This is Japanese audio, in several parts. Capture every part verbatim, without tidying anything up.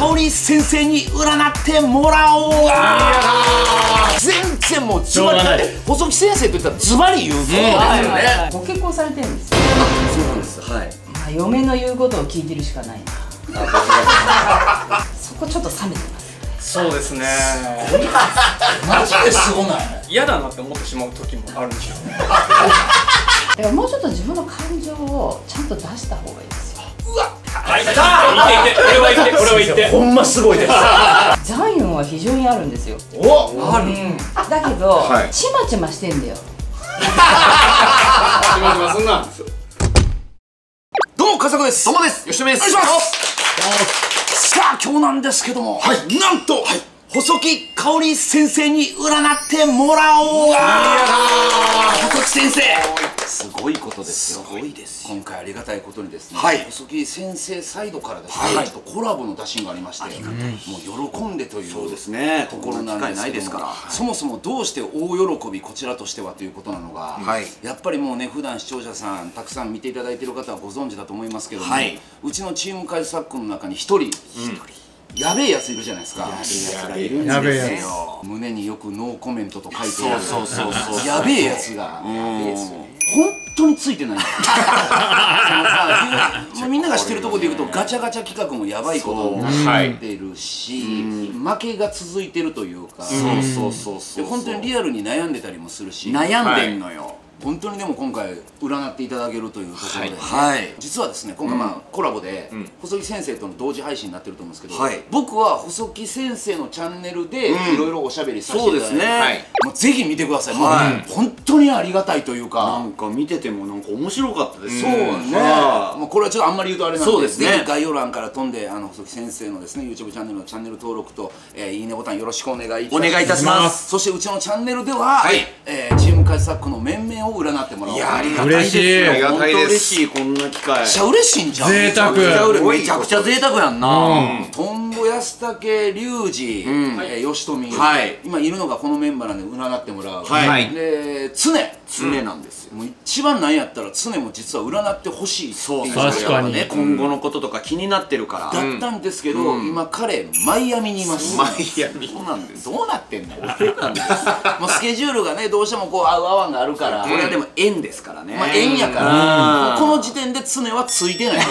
香織先生に占ってもらおう。全然もうズバリだって細木先生といったらズバリ言う。そうですよね。ご結婚されてるんですか？そうなんです。はい。まあ嫁の言うことを聞いてるしかないな。そこちょっと冷めてます。そうですね。マジですごない？嫌だなって思ってしまう時もあるんですよ。だからもうちょっと自分の感情をちゃんと出した方がいいですよ。うわっ、入ったー。いっていって、これは言って、これは言って。ほんますごいです。ザイオンは非常にあるんですよ。お、ある。だけど、ちまちましてんだよ。ちまちまそんなんですよ。どうも笠子です。どうもです。吉野です。お願いします。さあ今日なんですけども、はい、なんと、はい、細木香織先生に占ってもらおう。細木先生すごいことですよ。すごいです。今回ありがたいことにですね、はい、細木先生サイドからですね、はい、ちょっとコラボの打診がありまして、はい、もう喜んでというそうですね、ところなんですけども、はい、そもそもどうして大喜びこちらとしてはということなのが、はい、やっぱりもうね普段視聴者さんたくさん見ていただいている方はご存知だと思いますけども、はい、うちのチーム改作の中に一人、うんやべえやついるじゃないですか。やべえやつがいるんですよ。胸によくノーコメントと書いてある。そうそうそうそう。やべえやつが。本当についてない。みんなが知ってるところでいうとガチャガチャ企画もやばいことをやってるし、負けが続いてるというか。そうそうそうそう。本当にリアルに悩んでたりもするし。悩んでんのよ。本当にでも今回占っていただけるというところで、実はですね今回まあコラボで細木先生との同時配信になってると思うんですけど、僕は細木先生のチャンネルでいろいろおしゃべりさせていただいて、ぜひ見てください。もう本当にありがたいというか、なんか見ててもなんか面白かったです。そうね。これはちょっとあんまり言うとあれなんで、ぜひ概要欄から飛んで細木先生のですね YouTube チャンネルのチャンネル登録といいねボタンよろしくお願いお願いいたします。そしてうちのチャンネルではチーム改作の面々を占ってもらおう。いやありがたいですよ。本当嬉しい。こんな機会めちゃ嬉しいんじゃん。贅沢。めちゃくちゃ贅沢やんな。トンボ安武隆二吉富、今いるのがこのメンバーなんで占ってもらう。で常常なんですよ。一番なんやったら常も実は占ってほしい。そう確かにね、今後のこととか気になってるからだったんですけど、今彼マイアミにいます。マイアミそうなんです。どうなってんの。スケジュールがねどうしてもこう合う合わんがあるから、これはでも縁ですからね。まあ縁やからこの時点で常はついてないです。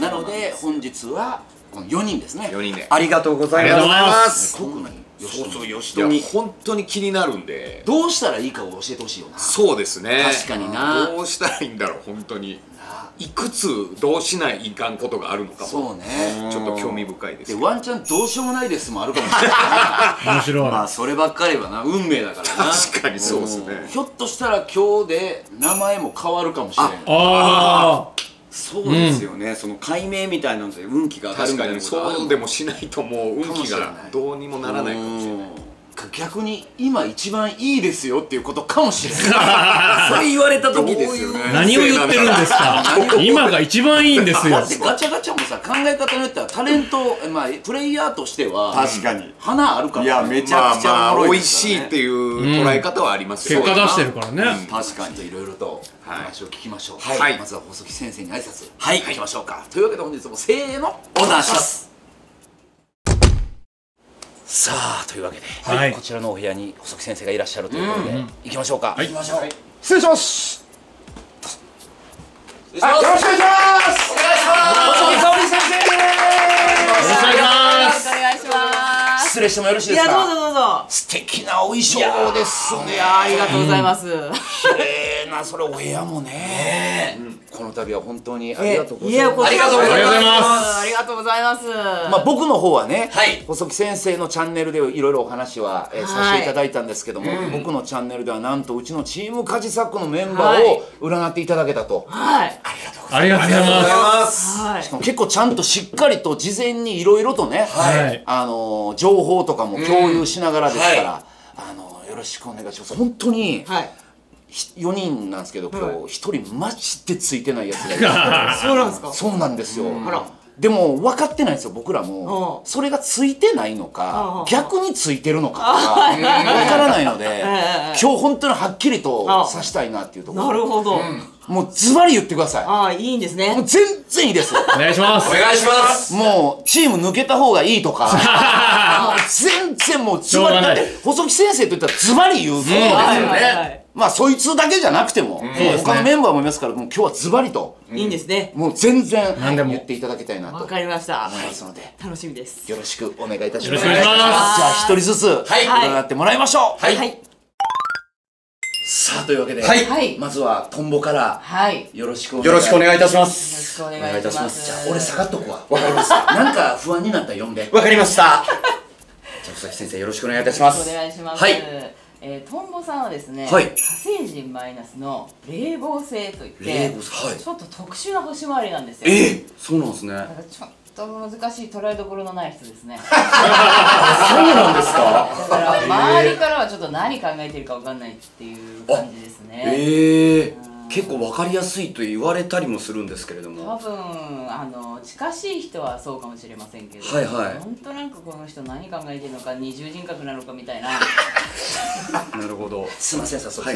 なので本日はこのよにんですね。よにんでありがとうございます。特にそうそう吉富本当に気になるんで、どうしたらいいかを教えてほしいよな。そうですね。確かにな。どうしたらいいんだろう。本当にいくつどうしないいかんことがあるのかも。そうね。ちょっと興味深いです。でワンチャンどうしようもないですもあるかもしれない。面白い。まあそればっかりはな運命だからな。確かにそうですね。ひょっとしたら今日で名前も変わるかもしれない。ああ。そうですよね、うん、その解明みたいなので運気が上がるみたいな。そうでもしないともう運気がどうにもならないかもしれない。逆に今一番いいですよっていうことかもしれない。それ言われた時ですよね。何を言ってるんですか。今が一番いいんですよ。だってガチャガチャもさ考え方によってはタレント、まあプレイヤーとしては確かに花あるから。いやめちゃくちゃ美味しいっていう捉え方はありますよね。結果出してるからね。確かにいろいろと話を聞きましょう。まずは細木先生に挨拶はい行きましょうか。というわけで本日もせーのお願いします。さあというわけで、はいはい、こちらのお部屋に細木先生がいらっしゃるということで、うん、行きましょうか。行きましょう。失礼します。よろしくお願いします。お願いします。細木香織先生です。よろしくお願いします。お願いします。失礼してもよろしいですか。いやどうぞどうぞ。素敵なお衣装ですね。いやありがとうございます。綺麗なそれお部屋もね。うんこの度は本当にありがとうございます。ありがとうございます。ありがとうございます。まあ僕の方はね、細木先生のチャンネルでいろいろお話はさせていただいたんですけども、僕のチャンネルではなんとうちのチームカジサックのメンバーを占っていただけたと。はい。ありがとうございます。しかも結構ちゃんとしっかりと事前にいろいろとね、あの情報とかも共有しながらですから、あのよろしくお願いします。本当に。よにんなんですけど、今日ひとりマジでついてないやつがいる。そうなんですか。そうなんですよ。でも分かってないんですよ僕らも、それがついてないのか逆についてるのかとか分からないので、今日本当にはっきりとさしたいなっていうところ。なるほど、もうズバリ言ってください。ああ、いいんですね。もう全然いいです。お願いします。お願いします。もうチーム抜けた方がいいとか、全然もうズバリだって細木先生といったらズバリ言うそうですよね。まあそいつだけじゃなくても他のメンバーもいますから、もう今日はズバリといいんですね。もう全然言っていただきたいなと。わかりました。思いますので楽しみです。よろしくお願いいたします。じゃあ一人ずつ伺ってもらいましょう。はい。さあというわけで、まずはトンボからよろしくお願いいたします。よろしくお願いいたします。じゃあ俺下がっとこわ。わかりました。なんか不安になったら呼んで。わかりました。じゃあ細木先生よろしくお願いいたします。お願いします。はい。えー、トンボさんはですね、はい、火星人マイナスの冷房星といって、はい、ちょっと特殊な星回りなんですよ。えー、そうなんですね。だからちょっと難しい捉えどころのない人ですね。そうなんですか。だから周りからはちょっと何考えてるかわかんないっていう感じですね。ええー。結構分かりやすいと言われたりもするんですけれども、多分あの近しい人はそうかもしれませんけど、はいはい、本当なんかこの人何考えてるのか二重人格なのかみたいな。なるほど。すみません、さそちょっ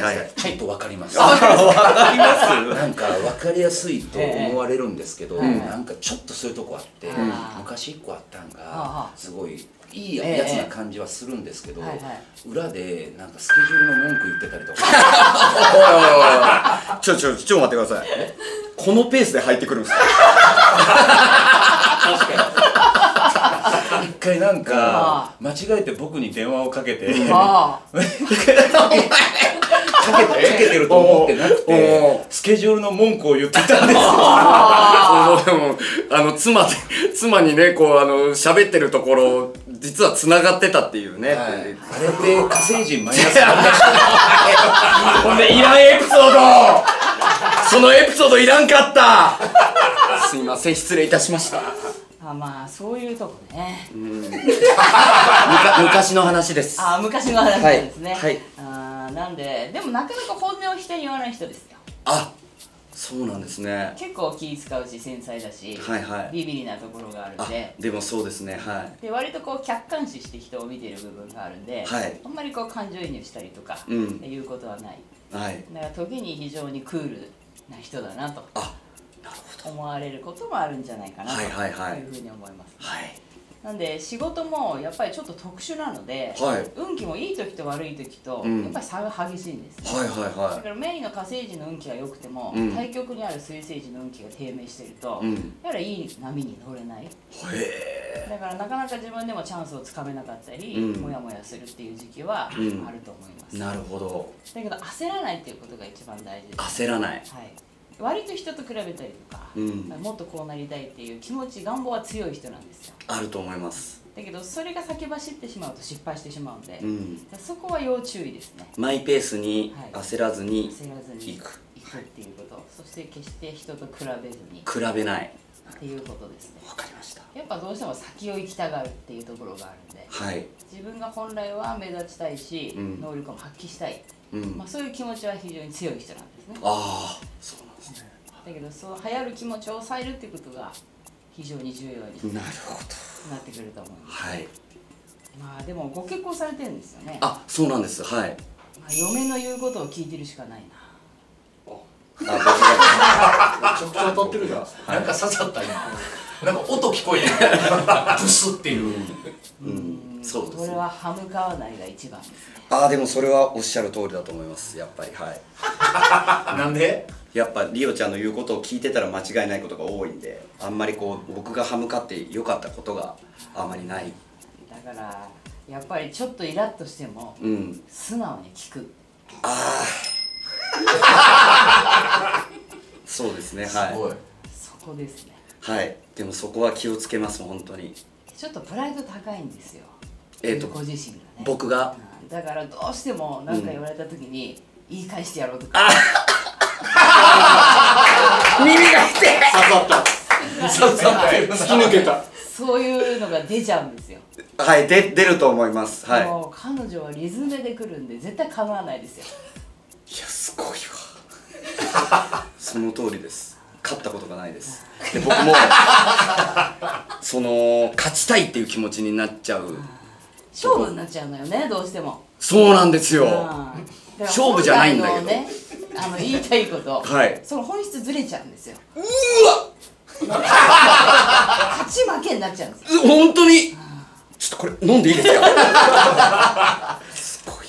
と分かります。分かります。なんか分かりやすいと思われるんですけど、なんかちょっとそういうとこあって、昔一個あったんがすごい。いいやつな感じはするんですけど、裏でなんかスケジュールの文句言ってたりとか。ちょちょちょ待ってください。このペースで入ってくるんですか。確かに。一回なんか間違えて僕に電話をかけて、かけてると思ってなくてスケジュールの文句を言ってたんですよ。妻妻にね、こうあの喋ってるところを実は繋がってたっていうね。あれで火星人マイナスさん。ほんでいらんエピソード。そのエピソードいらんかった。すみません、失礼いたしました。あ、まあそういうとこね。昔の話です。あ、昔の話なんですね。はい。あ、なんででもなかなか本音を人に言わない人ですよ。あ。そうなんですね。結構気使うし繊細だし、はいはい、ビビりなところがあるんで。でもそうですね、はい。で割とこう客観視して人を見ている部分があるんで、はい、あんまりこう感情移入したりとか、うん、いうことはない。はい。だから時に非常にクールな人だなと、あ、なるほど。思われることもあるんじゃないかなというふうに思います。はい。なんで仕事もやっぱりちょっと特殊なので、はい、運気もいい時と悪い時とやっぱり差が激しいんです、ね、はいはいはい。だからメインの火星人の運気が良くても、うん、対極にある水星人の運気が低迷してると、うん、やはりいい波に乗れない。へー。だからなかなか自分でもチャンスをつかめなかったり、うん、もやもやするっていう時期はあると思います、うん、なるほど。だけど焦らないっていうことが一番大事です。焦らない、はい。割と人と比べたりとか、うん、もっとこうなりたいっていう気持ち、願望は強い人なんですよ。あると思います。だけどそれが先走ってしまうと失敗してしまうんで、うん、そこは要注意ですね。マイペースに焦らずに、はい、焦らずにいくっていうこと、はい、そして決して人と比べずに比べないっていうことですね。わかりました。やっぱどうしても先を行きたがるっていうところがあるんで、はい、自分が本来は目立ちたいし、うん、能力も発揮したい、うん、まあそういう気持ちは非常に強い人なんですね。ああ、そうなんですね。だけどそう流行る気持ちを抑えるっていうことが非常に重要になってくると思います。はい。まあでもご結婚されてるんですよね。あ、そうなんです。はい。まあ嫁の言うことを聞いてるしかないな。めちゃくちゃ当たってるじゃん。なんか刺さった今。なんか音聞こえてブスっていう。うん、そうです。これは歯向かわないが一番ですね。ああ、でもそれはおっしゃる通りだと思います。やっぱり、はい。なんで？やっぱりリオちゃんの言うことを聞いてたら間違いないことが多いんで、あんまりこう僕が歯向かって良かったことがあまりない。だからやっぱりちょっとイラッとしても、うん、素直に聞く。ああ。そうですね。はい。すごい。そこですね。はい。でもそこは気をつけます本当に。ちょっとプライド高いんですよ。えっとご自身がね。僕が、うん。だからどうしても何か言われた時に、うん、言い返してやろうとか。耳が痛い。刺さった。刺さった。突き抜けた。そういうのが出ちゃうんですよ。はい、で出ると思います。はい。もう彼女はリズムで来るんで絶対構わないですよ。いや、すごいわ。その通りです。勝ったことがないです。で僕もその勝ちたいっていう気持ちになっちゃう、勝負になっちゃうのよね、どうしても。そうなんですよ、勝負じゃないんだけどね、あの言いたいこと、はい、その本質ずれちゃうんですよ。うわっ勝ち負けになっちゃうんですよ本当に。ちょっとこれ飲んでいいですか。すごい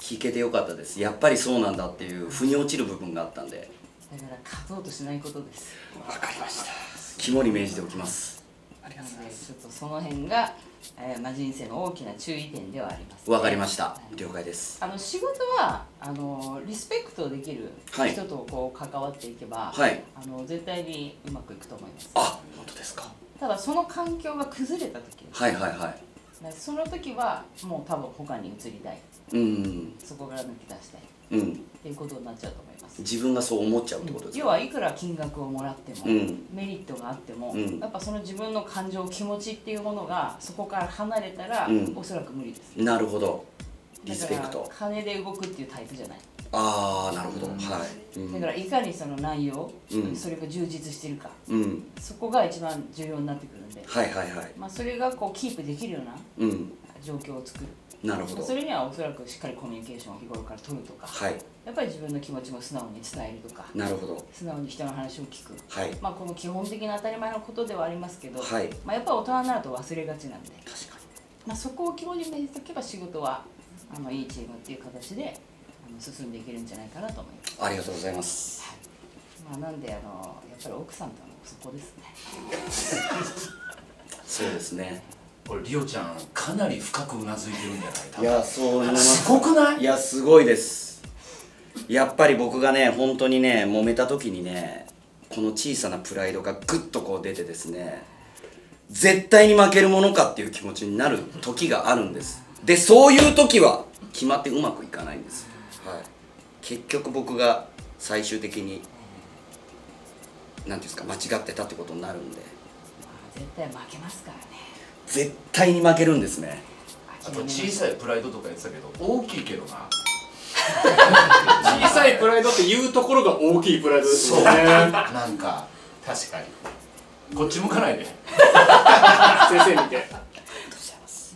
聞けてよかったです。やっぱりそうなんだっていう腑に落ちる部分があったんで、だから勝とうとしないことです。わかりました、肝に銘じておきます。ありがとうございます。ちょっとその辺が、えーまあ、人生の大きな注意点ではあります、ね。わかりました、はい、了解です。あの仕事はあのリスペクトできる人とこう関わっていけば、はい、あの絶対にうまくいくと思います。あ、本当ですか。ただその環境が崩れた時、はいはいはい、その時はもう多分他に移りたい、うん、そこから抜け出したい、うん、っていうことになっちゃうと思います。自分がそう思っちゃうってことですか、ね。要はいくら金額をもらっても、うん、メリットがあっても、うん、やっぱその自分の感情、気持ちっていうものがそこから離れたら、うん、おそらく無理です。なるほど、リスペクト。金で動くっていうタイプじゃない。ああ、なるほど、うん、はい。だからいかにその内容、うん、それが充実してるか、うん、そこが一番重要になってくるんで、はいはいはい、まあそれがこうキープできるような状況を作る、うん、なるほど。それにはおそらくしっかりコミュニケーションを日頃から取るとか、はい、やっぱり自分の気持ちも素直に伝えるとか、なるほど、素直に人の話を聞く、はい、まあこの基本的な当たり前のことではありますけど、はい、まあやっぱり大人になると忘れがちなんで、確かに、まあそこを肝に銘じておけば仕事はあのいいチームっていう形で進んでいけるんじゃないかなと思います。ありがとうございます。はい、まあなんであのやっぱり奥さんとのそこですね。そうですね。これリオちゃんかなり深くうなずいてるんじゃないか。いやそうなの。すごくない？いやすごいです。やっぱり僕がね本当にね揉めた時にね、この小さなプライドがぐっとこう出てですね、絶対に負けるものかっていう気持ちになる時があるんです。でそういう時は決まってうまくいかないんです。はい、結局僕が最終的に何ていうんですか、間違ってたってことになるんで、絶対負けますからね。絶対に負けるんですね。あと小さいプライドとか言ってたけど大きいけどな。小さいプライドって言うところが大きいプライドですよね。なんか確かにこっち向かないで先生見て。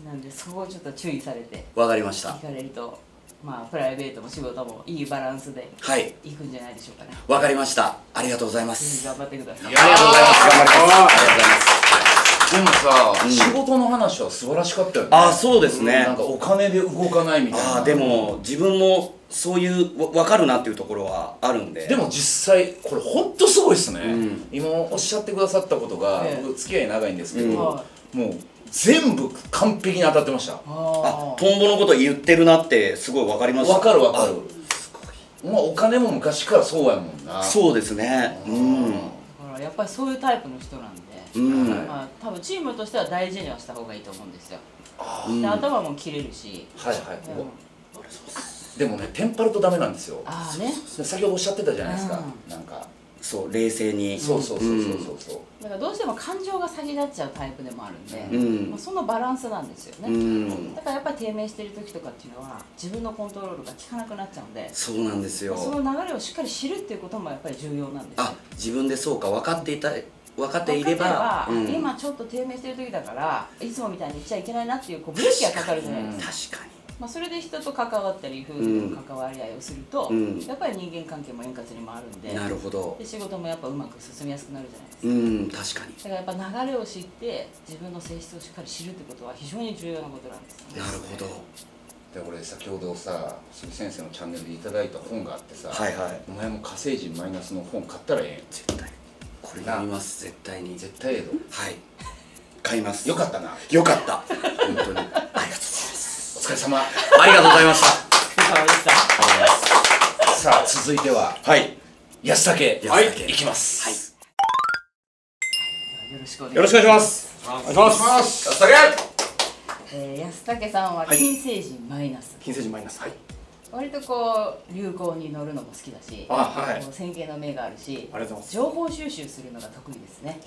なんでそこをちょっと注意されて。わかりました。聞かれるとまあプライベートも仕事もいいバランスでいくんじゃないでしょうかね。わかりました。ありがとうございます。頑張ってください。ありがとうございます。頑張ります。でもさ、仕事の話は素晴らしかったよね。あ、そうですね。なんかお金で動かないみたいな。あ、でも自分もそういう分かるなっていうところはあるんで。でも実際これ本当すごいですね。今おっしゃってくださったことが、僕付き合い長いんですけど、もう。全部完璧に当たってました。あ、トンボのこと言ってるなってすごいわかります。わかるわかる。すごい。まあお金も昔からそうやもんな。そうですね。うん。ほらやっぱりそういうタイプの人なんで、うん、まあ多分チームとしては大事にはした方がいいと思うんですよ。で頭も切れるし。はいはい。でもねテンパるとダメなんですよ。ああね。先ほどおっしゃってたじゃないですか。なんか。そう、冷静に。そうそうそうそうそうそう、うん、だからどうしても感情が先立っちゃうタイプでもあるんで、うん、まあそのバランスなんですよね、うん、だからやっぱり低迷してる時とかっていうのは自分のコントロールが効かなくなっちゃうんで、そうなんですよ。その流れをしっかり知るっていうこともやっぱり重要なんですよ。あ、自分でそうか分かっていた分かっていれば、うん、今ちょっと低迷してる時だからいつもみたいに言っちゃいけないなっていうこうブレーキがかかるじゃないですか。確かに、まあそれで人と関わったり夫婦との関わり合いをすると、うん、やっぱり人間関係も円滑に回るんで、なるほど、で仕事もやっぱうまく進みやすくなるじゃないですか。うん、確かに。だからやっぱ流れを知って自分の性質をしっかり知るってことは非常に重要なことなんですね。なるほど。で俺先ほどさ鈴木先生のチャンネルでいただいた本があってさ、はいはい、お前も火星人マイナスの本買ったらええん。絶対これ読みます。絶対に絶対ええぞ。はい、買います。よかったな。よかった本当にありがとうございます。お疲れ様。ありがとうございました。さあ続いては、はい、安武、はい、いきます。よろしくお願いします。お願いします。安武。安武さんは金星人マイナス。金星人マイナス。はい。割とこう流行に乗るのも好きだし、はい。先見の目があるし、情報収集するのが得意ですね。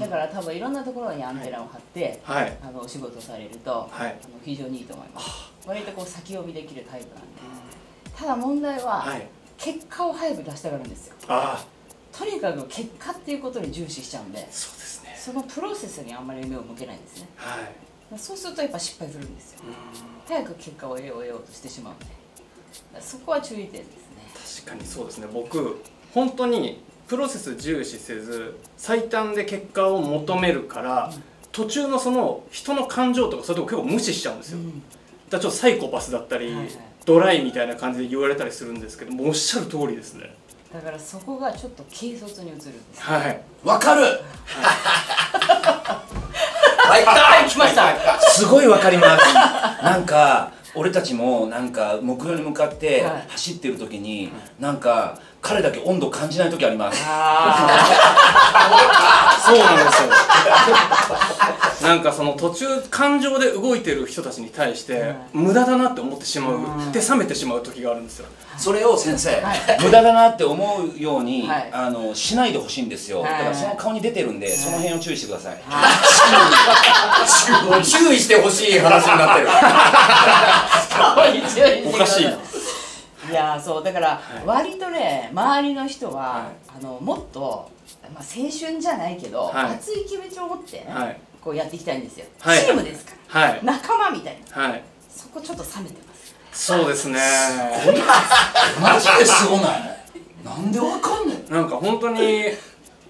だから多分いろんなところにアンテナを張って、はい、あのお仕事されると、はい、あの非常にいいと思います。割とこう先読みできるタイプなんで。ただ問題は、はい、結果を早く出したがるんですよ。あとにかく結果っていうことに重視しちゃうんで、そうですね、そのプロセスにあんまり目を向けないんですね。はい、そうするとやっぱ失敗するんですよ。早く結果を得よう得ようとしてしまうんで、そこは注意点ですね。確かにそうですね。僕本当にプロセス重視せず最短で結果を求めるから、うん、途中のその人の感情とかそういうとこ結構無視しちゃうんですよ、うん、だからちょっとサイコパスだったり、はいはい、ドライみたいな感じで言われたりするんですけども、おっしゃる通りですね。だからそこがちょっと軽率に移るんです、ね、はい、わかる、はい、はい、来ましたすごいわかります。なんか俺たちもなんか目標に向かって走ってる時に、はい、なんか彼だけ温度感じない時あります。そうなんですよ。なんかその途中感情で動いてる人たちに対して無駄だなって思ってしまうで、冷めてしまう時があるんですよ。それを先生、はい、無駄だなって思うように、はい、あのしないでほしいんですよ。だからその顔に出てるんで、その辺を注意してください。注意してほしい話になってる。おかしい。いやー、そうだから割とね、周りの人はあのもっと、まあ、青春じゃないけど、はい、熱い気持ちを持って、ね、はい、こうやっていきたいんですよ、はい、チームですから、はい、仲間みたいな、はい、そこちょっと冷めてます。そうですね、すごいマジですごない。なんでわかんない。なんか本当に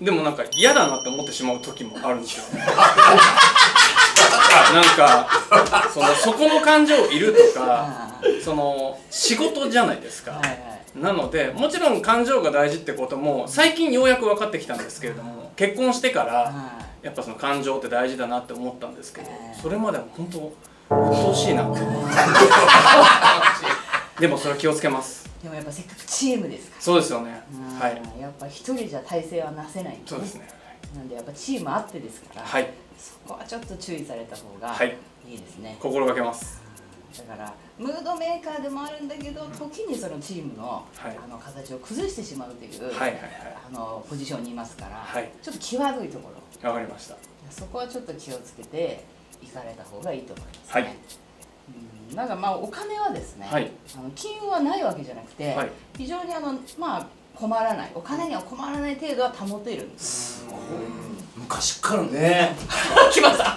でもなんか嫌だなって思ってしまう時もあるんですよね。なんかそのそこの感情いるとかその仕事じゃないですか。はい、はい、なのでもちろん感情が大事ってことも最近ようやく分かってきたんですけれども、結婚してからやっぱその感情って大事だなって思ったんですけど、それまでは本当鬱陶しいなって思ってでもそれは気をつけます。でもやっぱせっかくチームですから。そうですよね。はい、やっぱ一人じゃ体制はなせないんで、そうですね。なんでやっぱチームあってですから、はい、そこはちょっと注意された方がいいですね。はい、心がけます。だからムードメーカーでもあるんだけど、時にそのチームの、はい、あの形を崩してしまうというポジションにいますから、はい、ちょっと際どいところ、わかりました。そこはちょっと気をつけていかれた方がいいと思いますね。はい、うん、なんかまあお金はですね、はい、あの金運はないわけじゃなくて、はい、非常にあの、まあ、困らない、お金には困らない程度は保てるんです。すごい、昔からね。来ました。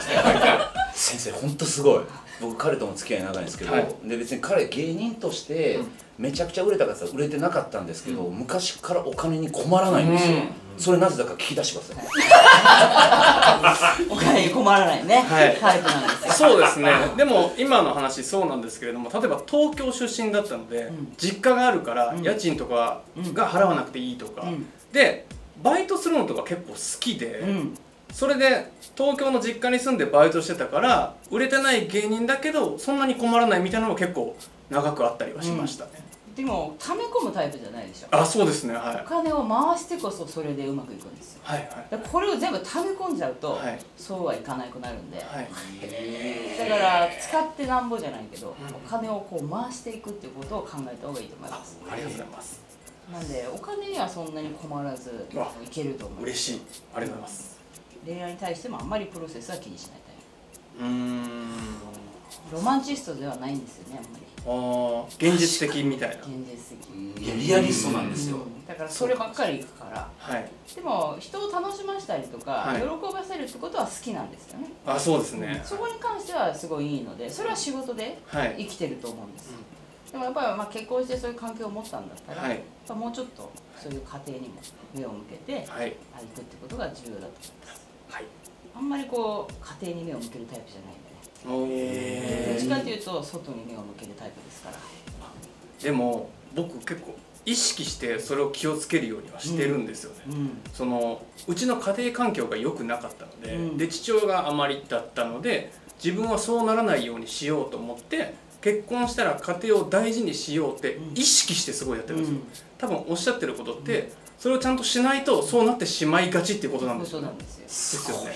先生本当すごい。僕彼とも付き合い長いんですけど、はい、で別に彼芸人としてめちゃくちゃ売れたかさ売れてなかったんですけど、うん、昔からお金に困らないんですよ。うん、それなぜだか聞き出してください。お金に困らないね。はい。タイプなんですよ。そうですね。でも今の話そうなんですけれども、例えば東京出身だったので、うん、実家があるから家賃とかが払わなくていいとか、うん、で。バイトするのとか結構好きで、うん、それで東京の実家に住んでバイトしてたから、売れてない芸人だけどそんなに困らないみたいなのも結構長くあったりはしましたね。うん、でも溜め込むタイプじゃないでしょ。あ、そうですね。はい、お金を回してこそそれでうまくいくんですよ。はい、はい、だからこれを全部溜め込んじゃうと、はい、そうはいかなくなるんで、はい、だから使ってなんぼじゃないけど、うん、お金をこう回していくっていうことを考えた方がいいと思います。 あ, ありがとうございます。なんでお金にはそんなに困らずいけると思う。嬉しい、ありがとうございます。恋愛に対してもあんまりプロセスは気にしないタイプ。うーん、ロマンチストではないんですよね、あんまり。ああ、現実的みたいな。現実的、いやリアリストなんですよ。だからそればっかりいくから。はい、でも人を楽しませたりとか、はい、喜ばせるってことは好きなんですよね。あ、そうですね。そこに関してはすごいいいので、それは仕事で生きてると思うんです。はい、うん、でもやっぱりまあ結婚してそういう関係を持ったんだったら、はい、もうちょっとそういう家庭にも目を向けていくってことが重要だと思います。はい、あんまりこう家庭に目を向けるタイプじゃないんでね。どっちかというと外に目を向けるタイプですから。でも僕結構意識してそれを気をつけるようにはしてるんですよね。うんうん、そのうちの家庭環境が良くなかったので、うん、で父親があまりだったので自分はそうならないようにしようと思って。結婚したら家庭を大事にしようって意識してすごいやってるんですよ。うん、多分おっしゃってることって、うん、それをちゃんとしないとそうなってしまいがちっていうことなんですよね。ですよね。はい、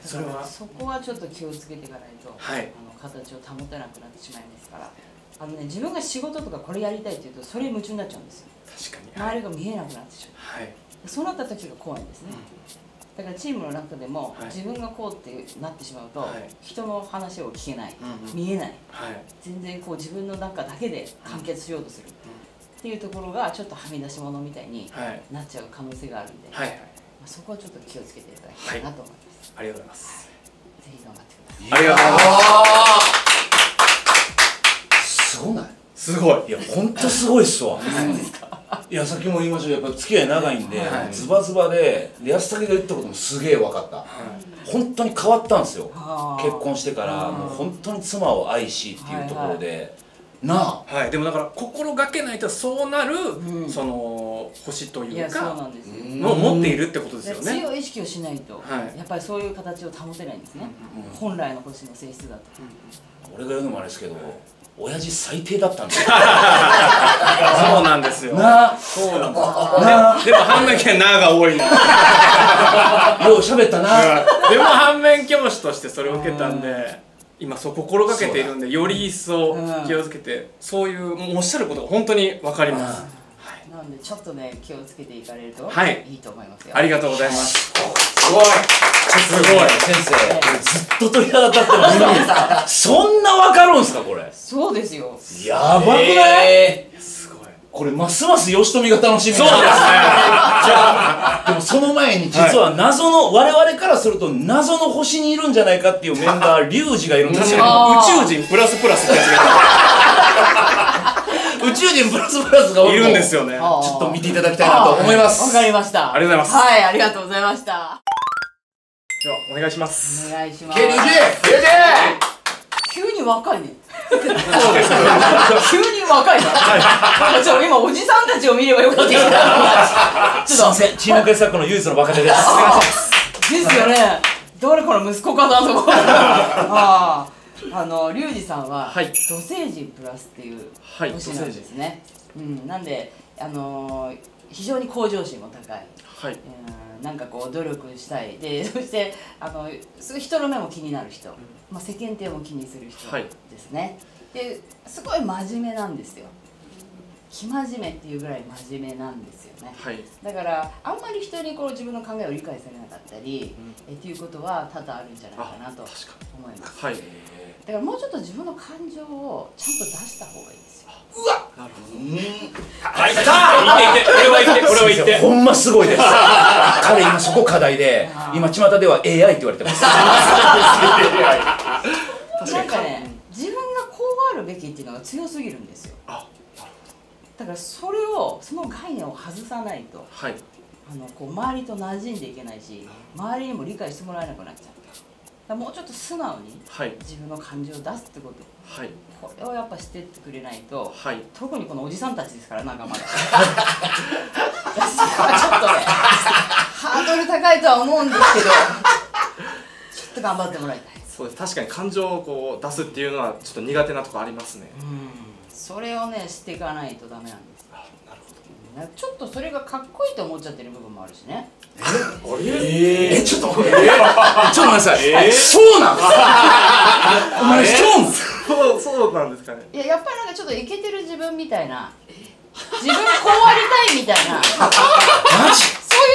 それはそこはちょっと気をつけていかないと、はい、あの形を保てなくなってしまいますから。あのね、自分が仕事とかこれやりたいっていうとそれ夢中になっちゃうんですよ。確かに、はい、周りが見えなくなってしまう。はい、そうなった時が怖いんですね。うん、だからチームの中でも自分がこうってなってしまうと人の話を聞けない、見えない、全然こう自分の中だけで完結しようとする。っていうところがちょっとはみ出し物みたいになっちゃう可能性があるんで、はいはい、そこはちょっと気をつけていただきたいなと思います。はい、ありがとうございます。ぜひ頑張ってください。ありがとうございます。すごない？すごい。いや本当すごいっすわ。そうですか。いやさっきも言いましたけどやっぱ付き合い長いんで、はい、ズバズバで安武が言ったこともすげえ分かった、はい、本当に変わったんですよ結婚してからもう本当に妻を愛しっていうところで、はいはい、なあ、はい、でもだから心がけないとそうなる、うん、その星というかのを持っているってことですよね。強い意識をしないと、はい、やっぱりそういう形を保てないんですね、うん、本来の星の性質だと、うん、俺が言うのもあれですけど、はい親父最低だったんですよ。そうなんですよ。なあ、そうなんだ。でも反面教師なあが多いな。よう喋ったな。でも反面教師としてそれを受けたんで、今そう心がけているんでより一層気をつけて、そういうおっしゃることが本当にわかります。なのでちょっとね気をつけていかれるといいと思いますよ。ありがとうございます。すごい。すごい先生、ずっと鳥肌立ってました。そんなわかるんすかこれ？そうですよ。やばくない？すごい。これますます吉富が楽しみ。そうですね。じゃあでもその前に実は謎の我々からすると謎の星にいるんじゃないかっていうメンバーリュウジがいるんですよ。宇宙人プラスプラスってやつが。宇宙人プラスプラスがいるんですよね。ちょっと見ていただきたいなと思います。わかりました。ありがとうございます。はい、ありがとうございました。ではお願いします。お願いします。急に若いね。そうです。急に若いな。ちょっと今おじさんたちを見ればよかった。ちょっとすいません。チームクエスタックの唯一の若手です。ですよね。誰かの息子かなとか。ああのリュウジさんは土星人プラスっていう星なんですね。うんなんであの非常に向上心も高い。はい。なんかこう努力したいでそしてあの人の目も気になる人、まあ、世間体も気にする人ですね、はい、ですごい真面目なんですよ生真面目っていうぐらい真面目なんですよね、はい、だからあんまり人にこう自分の考えを理解されなかったり、うん、えっていうことは多々あるんじゃないかなと思います、はい、だからもうちょっと自分の感情をちゃんと出した方がいいですようわっなるほどね。はい、さあ、いっていって、これはいって、これはいって。ほんますごいです。彼今そこ課題で、今巷では エーアイ って言われてます。なんかね、自分がこうあるべきっていうのが強すぎるんですよ。あ、なるほど。だからそれをその概念を外さないと、はい、あのこう周りと馴染んでいけないし、周りにも理解してもらえなくなっちゃう。もうちょっと素直に自分の感情を出すってこと、はい、これをやっぱしてってくれないと、はい、特にこのおじさんたちですから仲間がちょっとねハードル高いとは思うんですけどちょっと頑張ってもらいたいそうです確かに感情をこう出すっていうのはちょっと苦手なとこありますねうんそれをねしていかないとダメなんですあなるほどちょっとそれがかっこいいと思っちゃってる部分もあるしねええちょっと待ってちょっと待ってくださいそうなんお前そうそうなんですかねいややっぱりなんかちょっとイケてる自分みたいな自分こうありたいみたいなそうい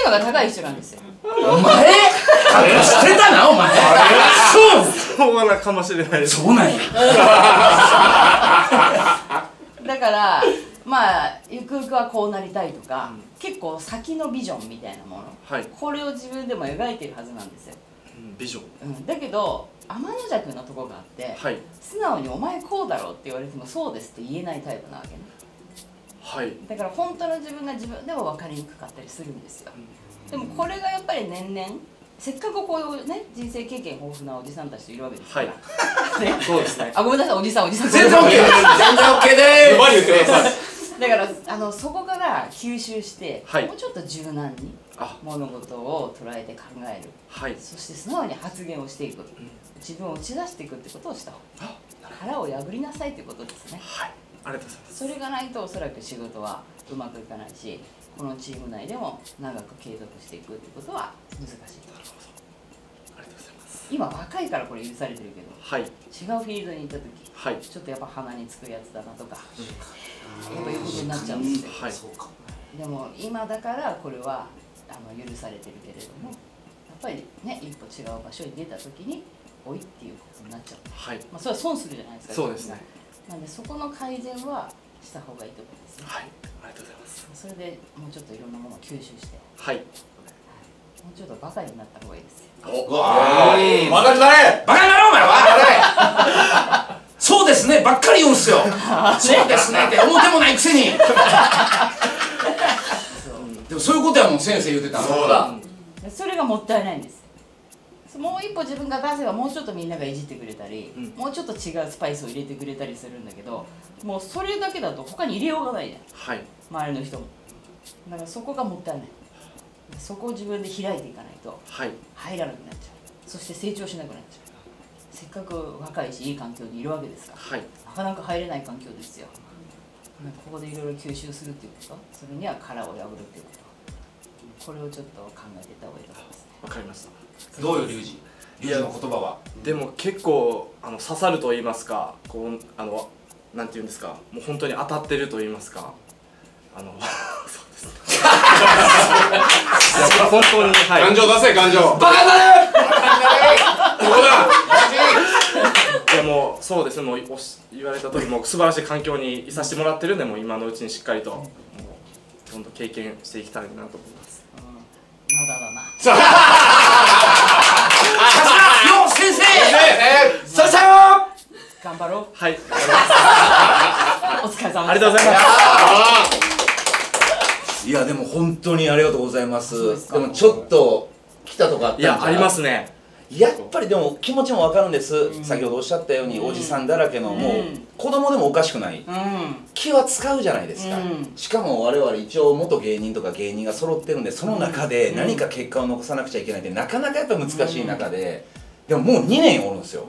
うのが高い人なんですよお前捨てたなお前そうそうなかもしれないですそうなんやだからまあゆくゆくはこうなりたいとか、うん、結構先のビジョンみたいなもの、はい、これを自分でも描いてるはずなんですよ、うん、ビジョン、うん、だけど天の邪君のとこがあって、はい、素直に「お前こうだろ」って言われても「そうです」って言えないタイプなわけね、はい、だから本当の自分が自分でも分かりにくかったりするんですよ、うん、でもこれがやっぱり年々せっかくこういうね人生経験豊富なおじさんたちといるわけですからそうですねあごめんなさいおじさんおじさん全然 OK です全然 OK でーすだからあのそこから吸収して、はい、もうちょっと柔軟に物事を捉えて考える、はい、そして素直に発言をしていく、うん、自分を打ち出していくってことをした方が腹を破りなさいってことですねはいありがとうございますそれがないとおそらく仕事はうまくいかないしこのチーム内でも長く継続していくってことは難しいなるほどありがとうございます今若いからこれ許されてるけど、はい、違うフィールドに行った時、はい、ちょっとやっぱ鼻につくやつだなとか、うんそういうことになっちゃうんですよ、はい、でも今だからこれはあの許されてるけれどもやっぱりね一歩違う場所に出た時に「おい」っていうことになっちゃう、はい、まあそれは損するじゃないですかそうですねなんでそこの改善はした方がいいと思いますねはいあそれでもうちょっといろんなものを吸収して、はい、もうちょっとバカになった方がいいです。おわー、バカになれ、バカになろうお前は。そうですねばっかり言うんすよ。そうですねって表もないくせに。でもそういうことはもう先生言ってた。そうだ、それがもったいないんです。もう一歩自分が出せばもうちょっとみんながいじってくれたり、うん、もうちょっと違うスパイスを入れてくれたりするんだけど、もうそれだけだと他に入れようがないじゃん、はい、周りの人も。だからそこがもったいない。そこを自分で開いていかないと入らなくなっちゃう、はい、そして成長しなくなっちゃう。せっかく若いしいい環境にいるわけですから、はい、なかなか入れない環境ですよ。ここでいろいろ吸収するっていうこと、それには殻を破るっていうこと、これをちょっと考えていった方がいいと思いますね。わかりました。どうよリュウジ、リュウジの言葉は。でも結構あの刺さると言いますか、こうあのなんていうんですか、もう本当に当たってると言いますか、あのそうです。本当に感情出せ、感情。バカになれ。ここだ。でもそうですね、もう言われた通りもう素晴らしい環境にいさせてもらってるんで、もう今のうちにしっかりともうどんどん経験していきたいなと思います。まだだな。よ先生。先生よ。頑張ろう。はい。お疲れ様。ありがとうございます。いやでも本当にありがとうございます。でもちょっと来たとかあったんじゃない？いやありますね。やっぱりでも気持ちもわかるんです。先ほどおっしゃったようにおじさんだらけのもう子供でもおかしくない気は使うじゃないですか。しかも我々一応元芸人とか芸人が揃ってるんで、その中で何か結果を残さなくちゃいけないってなかなかやっぱ難しい中で、でももうにねんおるんですよ。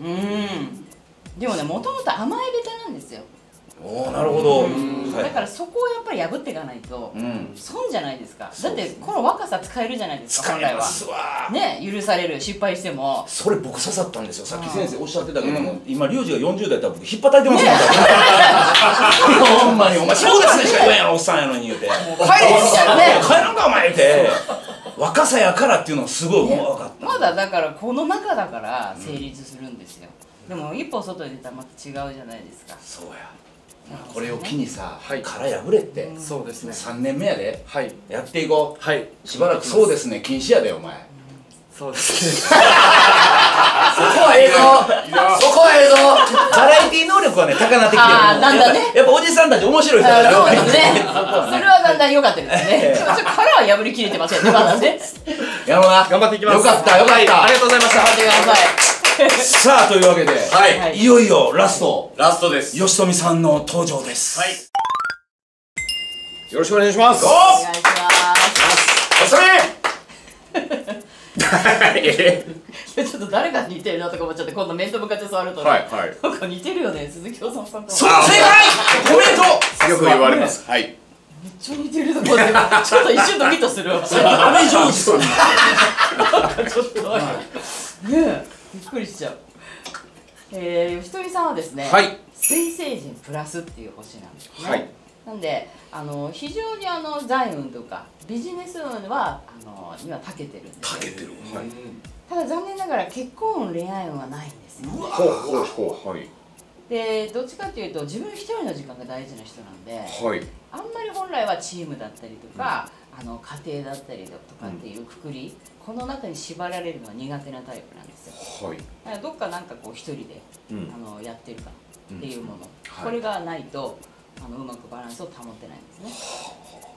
でもね、もともと甘え下手なんですよ。おお、なるほど。だからそこをやっぱり破っていかないと損じゃないですか。だってこの若さ使えるじゃないですか。本来はね、許される、失敗しても。それ僕刺さったんですよ。さっき先生おっしゃってたけども、今リュウジがよんじゅう代だったら僕引っ叩いてますもん。ほんまにお前そうですねしか言わんやろおっさんやのに言うて、帰れ帰らんかお前言うて、若さやからっていうのがすごい分かった。まだだからこの中だから成立するんですよ。でも一歩外に出たらまた違うじゃないですか。そうや、これを機にさ、殻破れって、そうですね。三年目やで、やっていこう。はい。しばらくそうですね、禁止やでお前。そうですね。そこはええぞ。そこはええぞ。バラエティ能力はね、高なってきてる。ああ、だんだんね。やっぱおじさんたち面白い人だよ。そうですね。それはだんだん良かったですね。殻は破りきれてませんね、まだね。やろうな。頑張っていきます。よかった、よかった。ありがとうございました。頑張ってください。さあというわけで、はい、いよいよラストラストです。吉富さんの登場です。はい、よろしくお願いします。お願いします。吉富、ちょっと誰が似てるなとか思っちゃって、今度面と向かって触るとね、なんか似てるよね、鈴木おさむさんと。そう、正解、コメントよく言われます。はい、めっちゃ似てるところで、ちょっと一瞬ドキッとするわ。あれ以上ですよね。なんかちょっとねえ、びっくりしちゃう。えー、吉富さんはですね、はい、水星人プラスっていう星なんですね。はい、なんであの非常にあの財運とかビジネス運はあのには長けてるんです。長けてる。はい、ただ残念ながら結婚運恋愛運はないんですよね。ほうほうほう、はい。でどっちかというと自分一人の時間が大事な人なんで、はい、あんまり本来はチームだったりとか、うん、あの家庭だったりとかっていうくくり、うん、この中に縛られるのは苦手なタイプなんですよ。はい、だからどっかなんかこう一人で、うん、あのやってるかっていうもの、うん、はい、これがないとあのうまくバランスを保ってないんですね。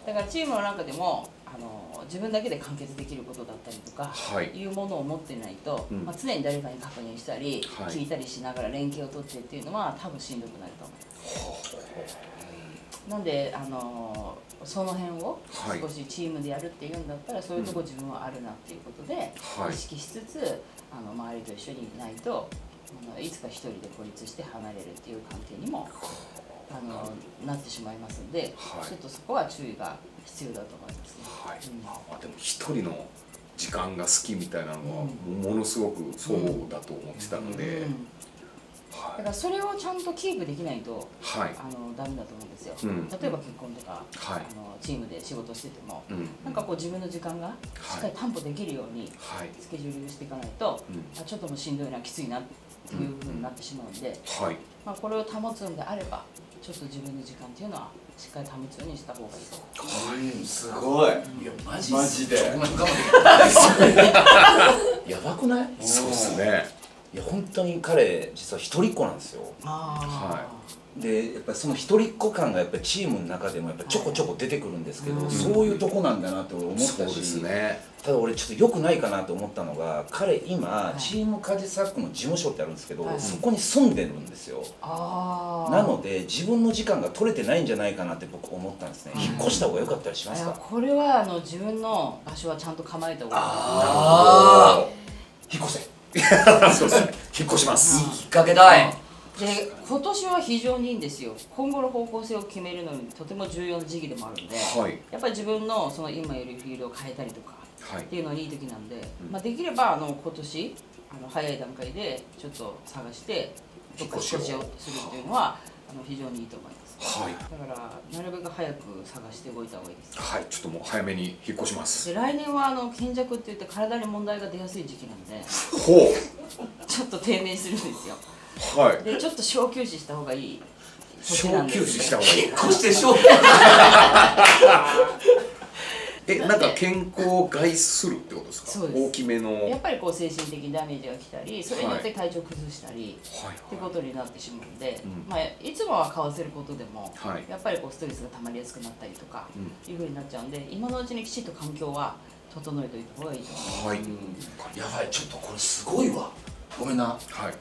だからチームの中でもあの自分だけで完結できることだったりとか、はい、いうものを持ってないと、うん、まあ、常に誰かに確認したり、はい、聞いたりしながら連携を取ってっていうのは多分しんどくなると思います。なんであのその辺を少しチームでやるっていうんだったら、はい、そういうとこ自分はあるなっていうことで、うん、意識しつつあの周りと一緒にいないとあのいつか一人で孤立して離れるっていう関係にもあのなってしまいますので、はい、ちょっとそこは注意が必要だと思いますね。はい、うん、まあでも一人の時間が好きみたいなのはものすごくそうだと思ってたので、だからそれをちゃんとキープできないと、はい、あのダメだと思うんですよ。うん、例えば結婚とか、はい、あのチームで仕事してても、うん、なんかこう自分の時間がしっかり担保できるようにスケジュールしていかないと、はい、あちょっともうしんどいな、きついなっていうふうになってしまうんで、うん、はい、まあこれを保つんであれば。ちちょっと自分の時間っていうのはしっかり保つようにした方がいいと。うん、すごい。いやマジマジで。やばくない？そうですね。いや本当に彼実は一人っ子なんですよ。はい。でやっぱりその一人っ子感がやっぱりチームの中でもやっぱちょこちょこ出てくるんですけど、そういうとこなんだなと思ったし。そうですね。ただ俺ちょっと良くないかなと思ったのが、彼今チームカジサックの事務所ってあるんですけど、そこに住んでるんですよ。なので自分の時間が取れてないんじゃないかなって僕思ったんですね。引っ越した方が良かったりしますか？これはあの自分の場所はちゃんと構えた方がいい。ああ。引っ越せ。そうですね、引っ越します。引っ掛けたい。で、今年は非常にいいんですよ。今後の方向性を決めるのにとても重要な時期でもあるので、はい、やっぱり自分のその今よりフィールドを変えたりとかっていうのにいい時なんで、はい、まあできればあの今年あの早い段階でちょっと探してどっか引っ越しをするっていうのはあの非常にいいと思います。はい、だからなるべく早く探して動いた方がいいです。はい、ちょっともう早めに引っ越します。で来年はあの貧弱って言って体に問題が出やすい時期なんで、ほう。ちょっと低迷するんですよ。はい。でちょっと小休止した方がいい年なんですね。小休止した方がいい。引っ越して小休止。え、なんか健康を害するってことですか？そうです。大きめの。やっぱりこう精神的ダメージが来たり、それによって体調崩したり、はい、ってことになってしまうんで、うん、まあいつもは買わせることでも、はい、やっぱりこうストレスが溜まりやすくなったりとか、うん、いうふうになっちゃうんで、今のうちにきちっと環境は整えておいた方がいいと思います。はい。やばい、ちょっとこれすごいわ。ごめんな。はい。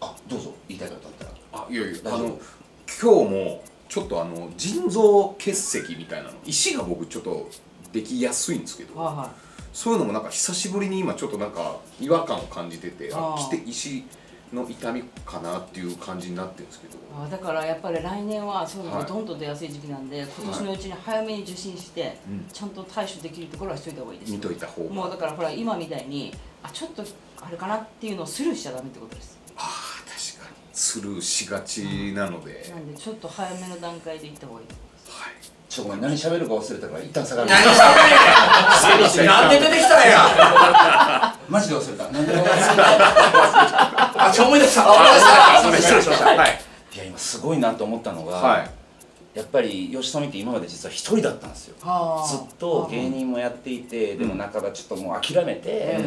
あ、どうぞ言いたいことあったら。あ、いやいや。あの今日もちょっとあの腎臓結石みたいなの、石が僕ちょっとできやすいんですけど、はいはい、そういうのもなんか久しぶりに今ちょっとなんか違和感を感じてて、あ来て石の痛みかなっていう感じになってるんですけど、あだからやっぱり来年はそういうのがどんどん出やすい時期なんで、はい、今年のうちに早めに受診して、はい、ちゃんと対処できるところはしといた方がいいです。見といた方がもうだからほら今みたいにあちょっとあれかなっていうのをスルーしちゃダメってことです。あ確かにスルーしがちなので、うん、なんでちょっと早めの段階で行った方がいいと思います。はい、ちょっと何喋るか忘れたから一旦下がる。何喋れ。なんで出てきたんや。マジで忘れた。なんで忘れた。あ、ちょ思い出した。思い出した。失礼しました。はい。いや今すごいなと思ったのが、やっぱり吉富って今まで実は一人だったんですよ。ずっと芸人もやっていて、でも半ばちょっともう諦めて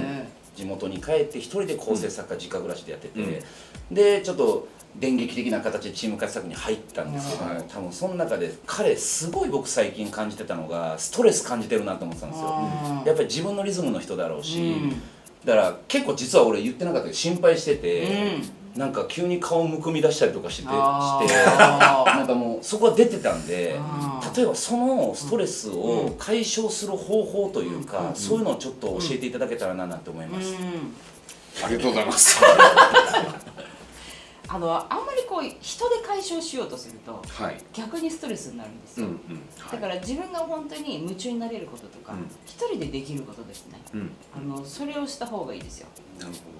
地元に帰って一人で構成作家実家暮らしでやってて、でちょっと。電撃的な形でチーム活作に入ったんですけども、多分その中で彼すごい僕最近感じてたのがストレス感じてるなと思ってたんですよ。やっぱり自分のリズムの人だろうし、うん、だから結構実は俺言ってなかったけど心配してて、うん、なんか急に顔むくみ出したりとかしてて、なんかもうそこは出てたんで、例えばそのストレスを解消する方法というか、うん、そういうのをちょっと教えていただけたらななんて思います。ありがとうございます。あのあんまりこう人で解消しようとすると、はい、逆にストレスになるんですよ。だから自分が本当に夢中になれることとか、うん、一人でできることですね、うん、あのそれをした方がいいですよ。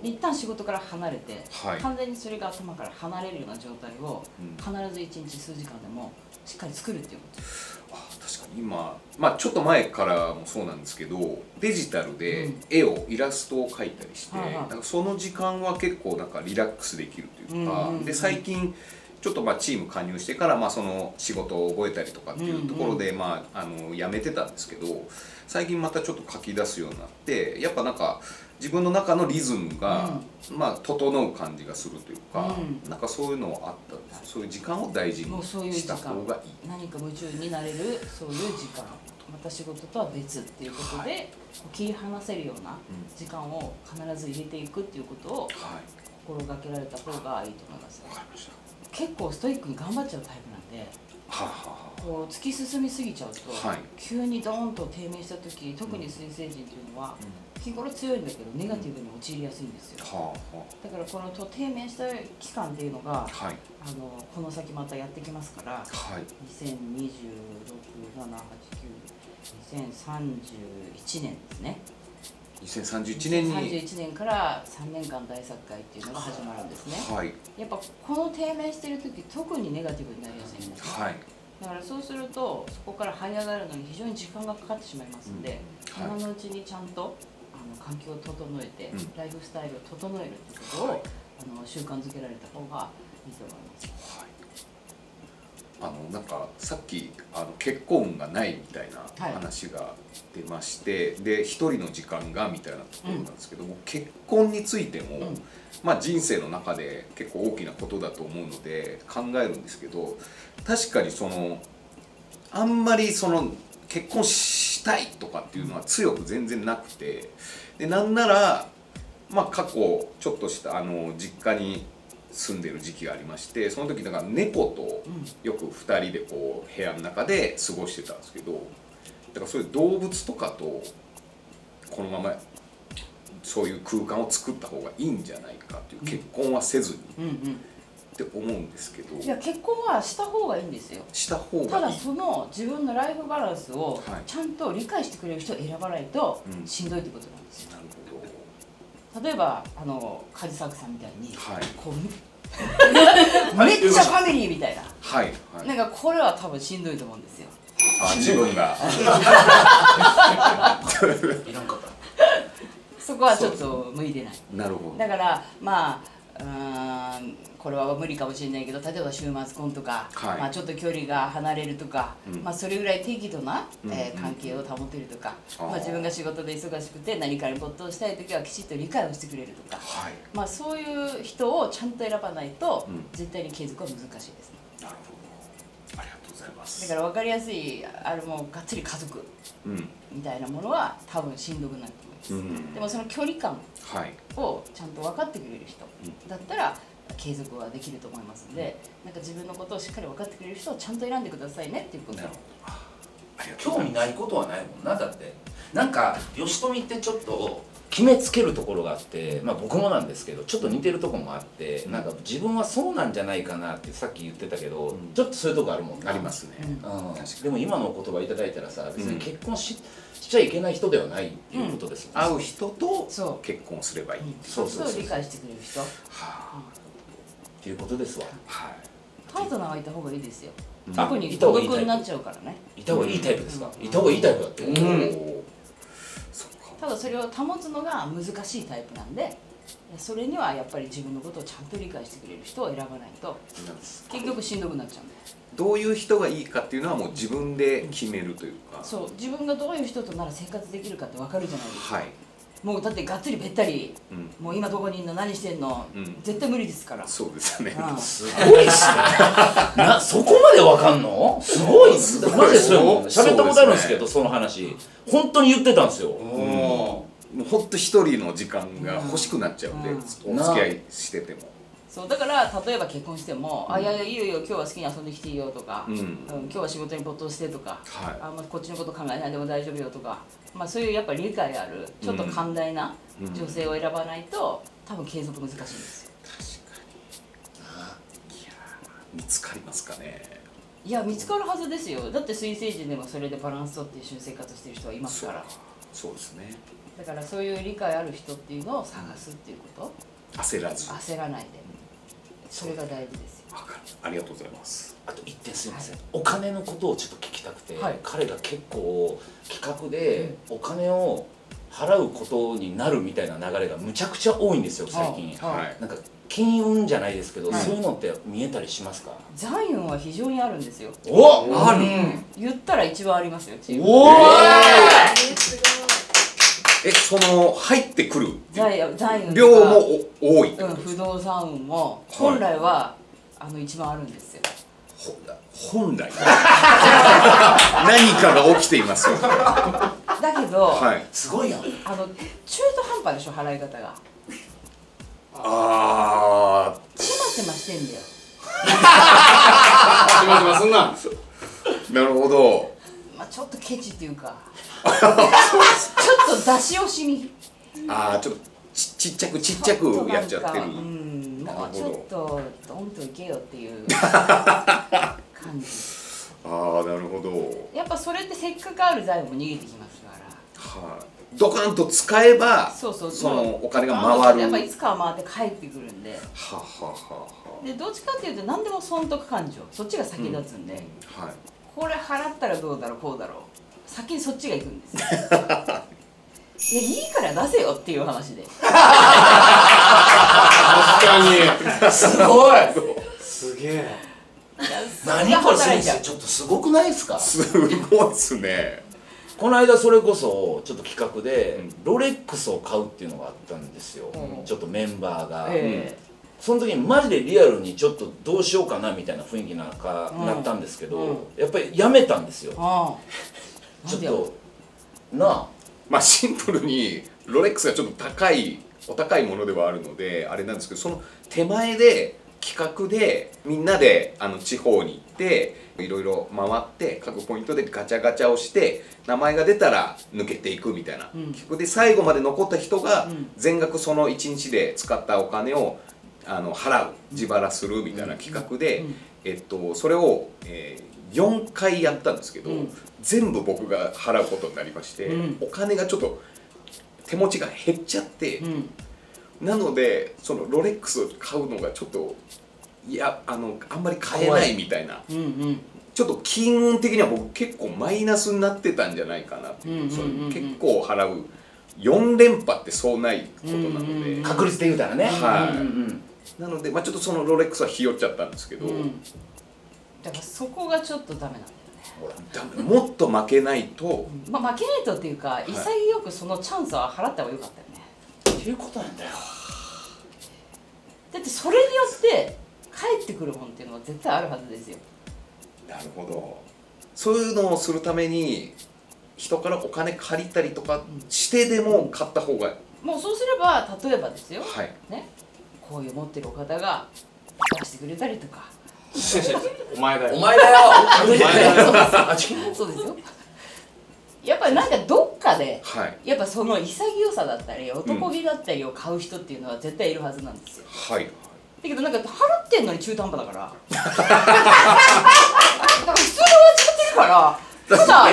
一旦仕事から離れて、はい、完全にそれが頭から離れるような状態を、うん、必ず一日数時間でもしっかり作るっていうこと。あ確かに今、まあ、ちょっと前からもそうなんですけど、デジタルで絵を、うん、イラストを描いたりして、はいはい、なんかその時間は結構なんかリラックスできるというか、で最近ちょっとまあチーム加入してからまあその仕事を覚えたりとかっていうところでまああのやめてたんですけど、最近またちょっと書き出すようになって、やっぱなんか自分の中のリズムがまあ整う感じがするというか、うん、なんかそういうのはあったんです。そういう時間を大事にした方がいい。何か夢中になれるそういう時間、また仕事とは別っていうことで、はい、切り離せるような時間を必ず入れていくっていうことを心がけられた方がいいと思います。わかりました。結構ストイックに頑張っちゃうタイプなんで、こう突き進みすぎちゃうと急にドーンと低迷した時、特に水星人というのは日頃強いんだけどネガティブに陥りやすいんですよ。だからこの低迷した期間っていうのがあのこの先またやってきますから、にせんにじゅうろく、なな、はち、きゅう、にせんさんじゅういちねんですね。にせんさんじゅういちねんにさんじゅういちねんからさんねんかん大作会っていうのが始まるんですね、はい、やっぱこの低迷してる時特にネガティブになりやすいんです、はい、だからそうするとそこから這い上がるのに非常に時間がかかってしまいますので、うんはい、今のうちにちゃんとあの環境を整えて、うん、ライフスタイルを整えるってことを、はい、あの習慣づけられた方がいいと思います、はい、あのなんかさっきあの結婚がないみたいな話が出まして、はい、で一人の時間がみたいなところなんですけども、うん、結婚についても、うん、まあ人生の中で結構大きなことだと思うので考えるんですけど、確かにそのあんまりその結婚したいとかっていうのは強く全然なくて、でなんならまあ過去ちょっとしたあの実家に住んでる時期がありまして、その時だから猫とよくふたりでこう部屋の中で過ごしてたんですけど、だからそういう動物とかとこのままそういう空間を作った方がいいんじゃないかっていう、結婚はせずに、うん、って思うんですけど、いや結婚はした方がいいんですよ。した方がいい。ただその自分のライフバランスをちゃんと理解してくれる人を選ばないとしんどいってことなんですよ。うん、なるほど。例えばあのカジサクさんみたいに、はい、こうめっちゃファミリーみたいな、はいはい、なんかこれは多分しんどいと思うんですよ。あ、自分がそこはちょっと向いてない。なるほど。だからまあ、うん、これは無理かもしれないけど、例えば週末婚とか、はい、まあちょっと距離が離れるとか、うん、まあそれぐらい適度な、うん、えー、関係を保てるとか、うん、まあ自分が仕事で忙しくて何かに没頭したい時はきちっと理解をしてくれるとか、はい、まあそういう人をちゃんと選ばないと、うん、絶対に継続は難しいですね。なるほど、ありがとうございます。だから分かりやすい、あれもがっつり家族みたいなものは多分しんどくなると思います、うん、でもその距離感をちゃんと分かってくれる人だったら継続はできると思いますので、なんか自分のことをしっかり分かってくれる人をちゃんと選んでくださいねっていうこと。なるほど。興味ないことはないもんな。だってなんか吉富ってちょっと決めつけるところがあって、まあ、僕もなんですけどちょっと似てるところもあって、うん、なんか自分はそうなんじゃないかなってさっき言ってたけど、うん、ちょっとそういうとこあるもんな。ありますね。でも今のお言葉いただいたらさ、別に結婚し、うん、しちゃいけない人ではないっていうことですよね。うん、会う人と結婚すればいい。そうそうそう、理解してくれる人。はあ、っていうことですわ。はい。パートナーはいた方がいいですよ。特に孤独になっちゃうからね。いた方がいいタイプですか。いた方がいいタイプだって。うん。ただそれを保つのが難しいタイプなんで、それにはやっぱり自分のことをちゃんと理解してくれる人を選ばないと結局しんどくなっちゃうんで。どういう人がいいかっていうのはもう自分で決めるというか。そう、自分がどういう人となら生活できるかって分かるじゃないですか。はい。もうだってがっつりべったり、うん、もう今どこにいるの何してんの、うん、絶対無理ですから。そうですね、うん、すごいっすねな、そこまでわかんのすごいっす。マジでそれも喋ったことあるんですけど、その話本当に言ってたんですよ。もうほんと一人の時間が欲しくなっちゃうんで、うん、お付き合いしてても。そうだから、例えば結婚しても「うん、あ、いやいやいいよいいよ、今日は好きに遊んできていいよ」とか、うんうん、今日は仕事に没頭して」とか、はい、あんまこっちのこと考えないでも大丈夫よとか、まあ、そういうやっぱり理解あるちょっと寛大な女性を選ばないと、うん、多分継続難しいんですよ。確かに。いや、見つかりますかね。いや、見つかるはずですよ。だって水星人でもそれでバランス取って一緒に生活してる人はいますから。そう、そうですね。だからそういう理解ある人っていうのを探すっていうこと、焦らず焦らないで、それが大事ですよ。分かる。ありがとうございます。あと一点すみません。はい、お金のことをちょっと聞きたくて、はい、彼が結構企画でお金を払うことになるみたいな流れがむちゃくちゃ多いんですよ最近。はい、なんか金運じゃないですけど、はい、そういうのって見えたりしますか？財運は非常にあるんですよ。お、ある。言ったら一番ありますよ。チーム。おー。え、その入ってくる量も多い、うん、不動産運も本来は、はい、あの一番あるんですよ。本来何かが起きていますよね。だけど、はい、すごいよ、あの中途半端でしょ、払い方が。ああ、テマテマしてんだよテマテマすんな。なるほど。まあちょっとケチっていうかちょっと出し惜しみ、ああちょっとち, ちっちゃくちっちゃくやっちゃってる。うん、もうちょっとドンといけよっていう感じああ、なるほど。やっぱそれってせっかくある財務も逃げてきますから。はい、あ、ドカンと使えばそのお金が回る。やっぱいつかは回って帰ってくるんで。はははは。でどっちかっていうと何でも損得感情、そっちが先立つんで、うん、はい、これ払ったらどうだろうこうだろう、先にそっちが行くんですいや、いいから出せよっていう話で。確かに。すごい。すげえ。何これ先生、ちょっとすごくないですか？すごいっすね。この間それこそちょっと企画でロレックスを買うっていうのがあったんですよ、うん、ちょっとメンバーが、えー、その時にマジでリアルにちょっとどうしようかなみたいな雰囲気なんかなったんですけど、うん、やっぱりやめたんですよ、うん、ちょっとなあ、まあシンプルにロレックスがちょっと高いお高いものではあるのであれなんですけど、その手前で企画でみんなであの地方に行っていろいろ回って各ポイントでガチャガチャをして名前が出たら抜けていくみたいな、うん、結局で最後まで残った人が全額そのいちにちで使ったお金をあの払う、自腹するみたいな企画で、えっと、それを、えー、よんかいやったんですけど、うん、全部僕が払うことになりまして、うん、お金がちょっと手持ちが減っちゃって。うん、なのでそのロレックス買うのがちょっといや、あのあんまり買えないみたいな、うんうん、ちょっと金運的には僕結構マイナスになってたんじゃないかなっていう、結構払うよんれんぱってそうないことなので、確率で言うたらね、はい、なので、まあ、ちょっとそのロレックスはひよっちゃったんですけど、うん、だからそこがちょっとダメなんだよね。もっと負けないとまあ負けないとっていうか、潔くそのチャンスは払った方が良かったよね、いうことなんだよ。だってそれによって帰ってくるもんっていうのは絶対あるはずですよ。なるほど。そういうのをするために人からお金借りたりとかしてでも買った方がいい、うん、もうそうすれば例えばですよ、はいね、こういう持ってるお方が出してくれたりとかお前だよお前だよそうですよ。やっぱりなんかどっかで、はい、やっぱその潔さだったり男気だったりを買う人っていうのは絶対いるはずなんですよ、うん、はい、だけどなんか払ってんのに中途半端だからなんか普通に終わっちゃってるからただ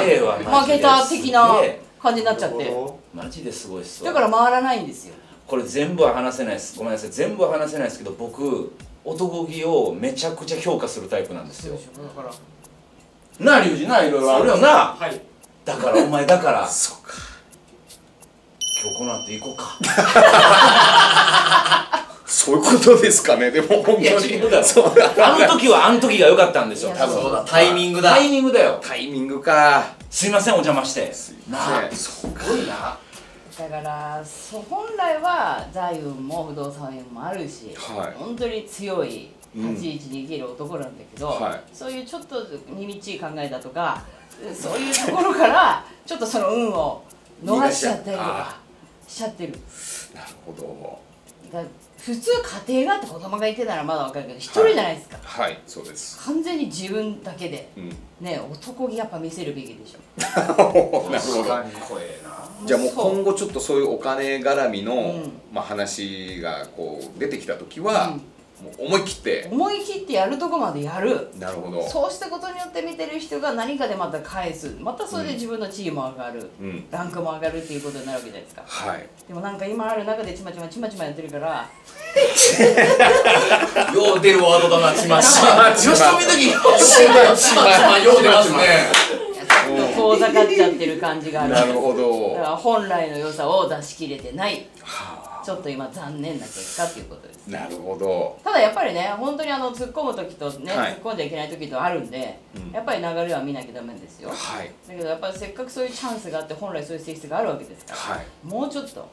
負けた的な感じになっちゃって、マジですごいっすわ。だから回らないんですよ。これ全部は話せないです、ごめんなさい、全部は話せないですけど、僕男気をめちゃくちゃ評価するタイプなんですよ。だからなあ龍二、ないろいろあるよな、はい、だからお前だからそうか、今日この後行こうかそういうことですかね。でも本当にそうあの時はあの時が良かったんですよ、多分。そうだ、タイミングだ、タイミングだよ、タイミングか。すいませんお邪魔して。すごいな。だからそう、本来は財運も不動産運もあるし、はい、本当に強い立ち位置に生きる男なんだけど、うん、はい、そういうちょっとにみっちい考えだとかそういうところからちょっとその運を逃しちゃったりとかしちゃってる。なるほど。だ普通家庭があって子供がいてならまだ分かるけど、一人じゃないですか。はい、はい、そうです。完全に自分だけで、うん、ね、男気やっぱ見せるべきでしょ。なるほど。じゃあもう今後ちょっとそういうお金絡みの、うん、まあ話がこう出てきた時は、うん、思い切って思い切ってやるとこまでやる。なるほど。そうしたことによって見てる人が何かでまた返す、またそれで自分の地位も上がる、うん、ランクも上がるっていうことになるわけじゃないですか、はい、でもなんか今ある中でちまちまちまちまやってるからよう出るワードだな、ちまちま。ちまちまよう出ますね。遠ざかっちゃってる感じがある。なるほど。だから本来の良さを出し切れてない。はあ、ちょっと今残念な結果ということです。なるほど。ただやっぱりね、本当にあの突っ込む時とね、はい、突っ込んじゃいけない時とあるんで、うん、やっぱり流れは見なきゃダメですよ。はい。だけどやっぱりせっかくそういうチャンスがあって、本来そういう性質があるわけですから、はい、もうちょっと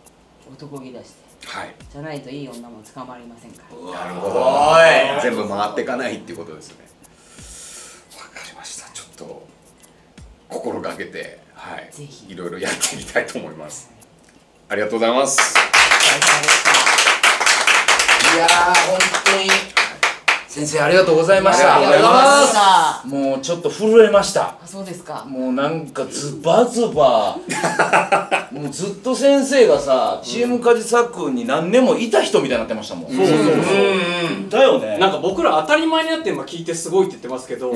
男気出して、はい、じゃないといい女も捕まりませんから。なるほど。全部回っていかないっていうことですね。わかりました。ちょっと心がけて、はい、ぜひいろいろやってみたいと思います。ありがとうございます。いやー、本当に先生ありがとうございました。ありがとうございます。もうちょっと震えました。あ、そうですか。もうなんかズバズバもうずっと先生がさ、チームカジサックに何年もいた人みたいになってましたもん。そうそうそうだよね。なんか僕ら当たり前になって今聞いてすごいって言ってますけど、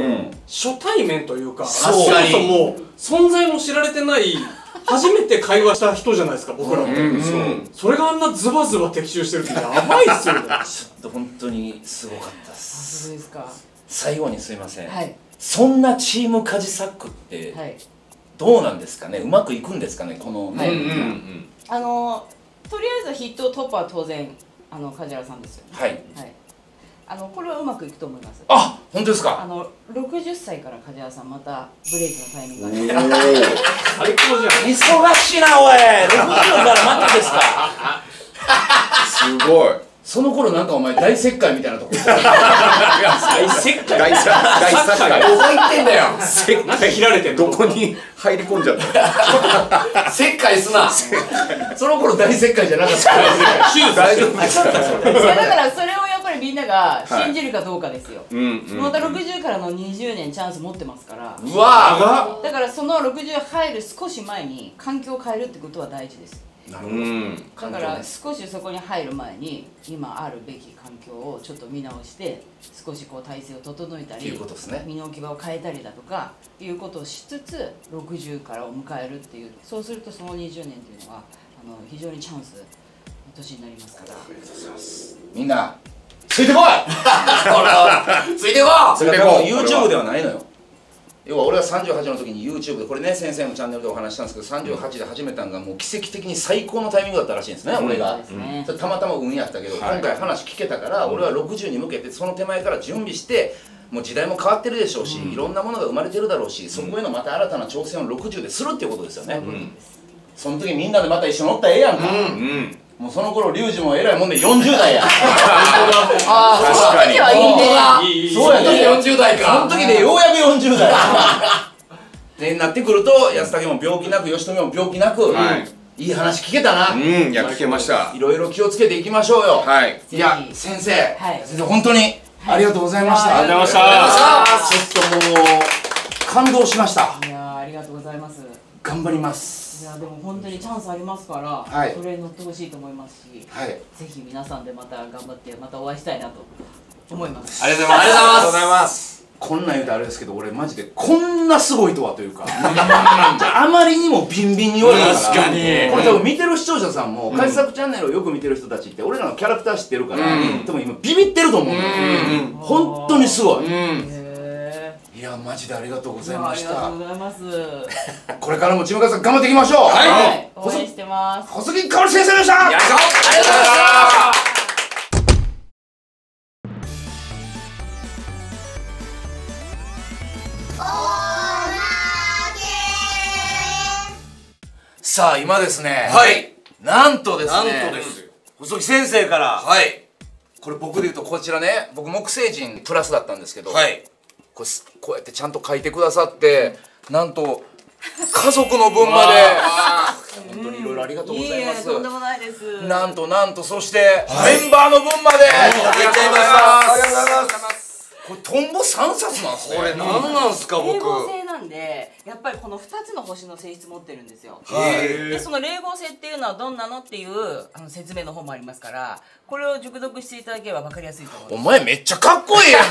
初対面というか、そもそも存在も知られてない初めて会話した人じゃないですか、僕らも。それがあんなズバズバ的中してるってやばいっすよね。ちょっと本当にすごかったっす。そうですか。最後にすいません、はい、そんなチームカジサックってどうなんですかね、うまくいくんですかね、この。あのとりあえず筆頭トップは当然あの梶原さんですよね。はい、はい、あのこれはうまくいくと思います。あ、本当ですか。あの六十歳から梶原さんまたブレイクのタイミングが。最高じゃん。忙しいなおい。六十からまたですか。すごい。その頃なんかお前大石灰みたいなとこ。大石灰。大石灰。どこ行ってんだよ。石灰切られてどこに入り込んじゃった。石灰すな。その頃大石灰じゃなかった。大丈夫ですか。だからそれを。みんなが信じるかどうかですよ。またろくじゅうからのにじゅうねんチャンス持ってますから。うわ、だからそのろくじゅう入る少し前に環境を変えるってことは大事です。なるほど。だから少しそこに入る前に今あるべき環境をちょっと見直して少しこう体制を整えたり身の置き場を変えたりだとかいうことをしつつろくじゅうからを迎えるっていう。そうするとそのにじゅうねんっていうのはあの非常にチャンスの年になりますから。みんなついてこい。ついてこい。それは YouTube ではないのよ。要は俺はさんじゅうはちの時に YouTube でこれね、先生のチャンネルでお話したんですけどさんじゅうはちで始めたのがもう奇跡的に最高のタイミングだったらしいんですね、うん、俺が、ね、たまたま運やったけど、はい、今回話聞けたから俺はろくじゅうに向けてその手前から準備してもう時代も変わってるでしょうし、うん、いろんなものが生まれてるだろうし、そこへのまた新たな挑戦をろくじゅうでするっていうことですよね、うん、その時みんなでまた一緒に乗ったらええやんか、うんうん、もうその頃リュウジもえらいもんでよんじゅうだいや。ああ、確かに。そうやね。よんじゅうだいか。その時でようやくよんじゅうだい。でなってくると安武も病気なく、吉富も病気なく、いい話聞けたな。うん、いや聞けました。いろいろ気をつけていきましょうよ。はい。いや先生、先生本当にありがとうございました。ありがとうございました。ちょっともう感動しました。いやありがとうございます。頑張ります。いやでも本当にチャンスありますから、はい、それに乗ってほしいと思いますし、はい、ぜひ皆さんでまた頑張ってまたお会いしたいなと思います。ありがとうございます。ありがとうございます。こんなん言うとあれですけど俺マジでこんなすごいとはというかあまりにもビンビンに言われたから、確かにこれ多分見てる視聴者さんも「開作チャンネル」をよく見てる人たちって俺らのキャラクター知ってるから、多分今ビビってると思うんだよ。本当にすごい。いやマジでありがとうございました。ありがとうございます。これからもちむかさん頑張っていきましょう。はい、応援してます。小杉かおり先生でした。ありがとうございました。さあ今ですね、はい、なんとですね、なんとです小杉先生から、はい、これ僕で言うとこちらね、僕木星人プラスだったんですけど、はい、こう、こうやってちゃんと書いてくださって、なんと家族の分まで本当にいろいろありがとうございます。とんでもないです。なんとなんと、そしてメンバーの分までありがとうございます。ありがとうございます。これトンボ三冊なんですね。これなんなんですか僕。なんでやっぱりこのふたつの星の性質持ってるんですよ。でその霊合星っていうのはどんなのっていうあの説明の方もありますから、これを熟読していただければ分かりやすいと思います。お前めっちゃかっこいいやん。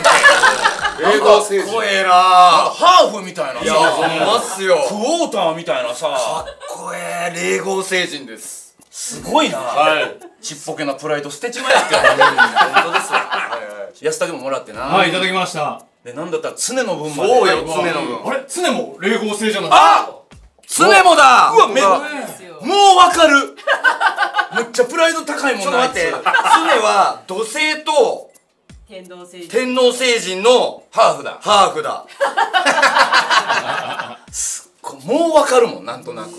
霊合星かっこええな。ハーフみたいなさ、いやホンマっすよ、クォーターみたいなさ、かっこええ霊合星人です。すごいな。ちっぽけなプライド捨てちまえってホントですよ。安田君ももらってな。はい、いただきました。で、なんだったら常の分まで。そうよ、常の分。あれ常も霊合星じゃない。あ常もだ。うわ、めっちゃもうわかる。めっちゃプライド高いもんな。ちょっと待って。常は土星と天王星人。天王星人のハーフだ。ハーフだ。もうわかるもん、なんとなく。い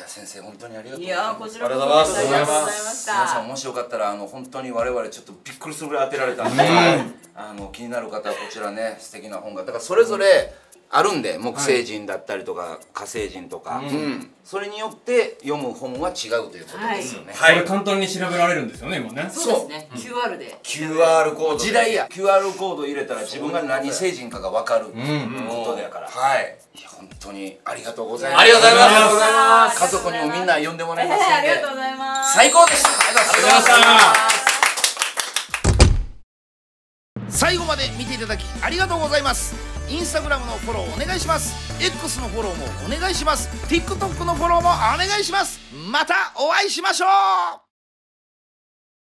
や先生本当にありがとうございます。いやこちらこそありがとうございます。皆さんもしよかったらあの本当に我々ちょっとびっくりするぐらい当てられたんで、あの気になる方はこちらね、素敵な本がだからそれぞれあるんで、木星人だったりとか火星人とか、それによって読む本は違うということですよね。これ簡単に調べられるんですよね今ね。そうですね。 キューアール で。キューアール コード。時代や。キューアール コード入れたら自分が何星人かがわかることだから。はい。本当にありがとうございます。ありがとうございます。家族にもみんな呼んでもらいますので。ありがとうございます。最高でした。ありがとうございました。最後まで見ていただきありがとうございます。インスタグラムのフォローお願いします。エックス のフォローもお願いします。ティックトック のフォローもお願いします。またお会いしましょう。